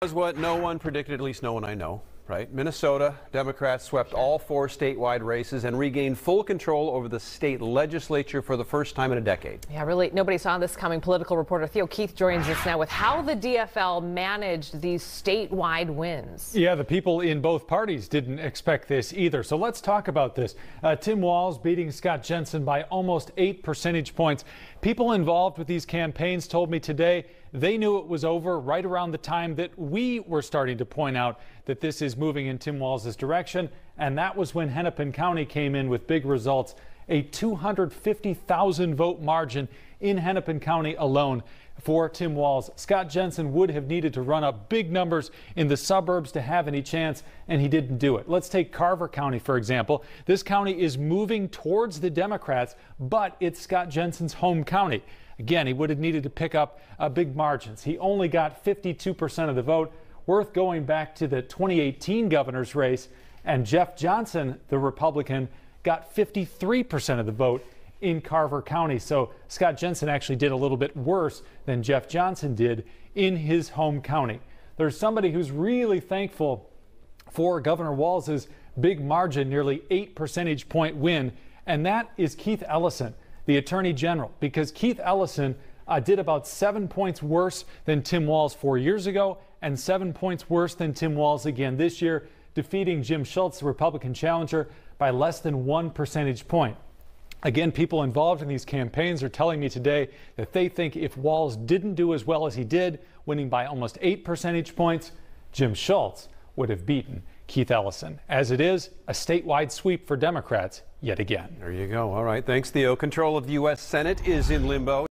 That was what no one predicted, at least no one I know, right? Minnesota Democrats swept all four statewide races and regained full control over the state legislature for the first time in a decade. Yeah, really, nobody saw this coming. Political reporter Theo Keith joins us now with how the DFL managed these statewide wins. Yeah, the people in both parties didn't expect this either. So let's talk about this. Tim Walz beating Scott Jensen by almost 8 percentage points. People involved with these campaigns told me today they knew it was over right around the time that we were starting to point out that this is moving in Tim Walz's direction, and that was when Hennepin County came in with big results. A 250,000 vote margin in Hennepin County alone for Tim Walz. Scott Jensen would have needed to run up big numbers in the suburbs to have any chance, and he didn't do it. Let's take Carver County, for example. This county is moving towards the Democrats, but it's Scott Jensen's home county. Again, he would have needed to pick up big margins. He only got 52% of the vote. Worth going back to the 2018 governor's race, and Jeff Johnson, the Republican, got 53% of the vote in Carver County. So Scott Jensen actually did a little bit worse than Jeff Johnson did in his home county. There's somebody who's really thankful for Governor Walz's big margin, nearly 8 percentage point win, and that is Keith Ellison, the Attorney General, because Keith Ellison did about 7 points worse than Tim Walz 4 years ago and 7 points worse than Tim Walz again this year, defeating Jim Schultz, the Republican challenger, by less than 1 percentage point. Again, people involved in these campaigns are telling me today that they think if Walz didn't do as well as he did, winning by almost 8 percentage points, Jim Schultz would have beaten Keith Ellison. As it is, a statewide sweep for Democrats yet again. There you go. All right. Thanks, Theo. Control of the U.S. Senate is in limbo.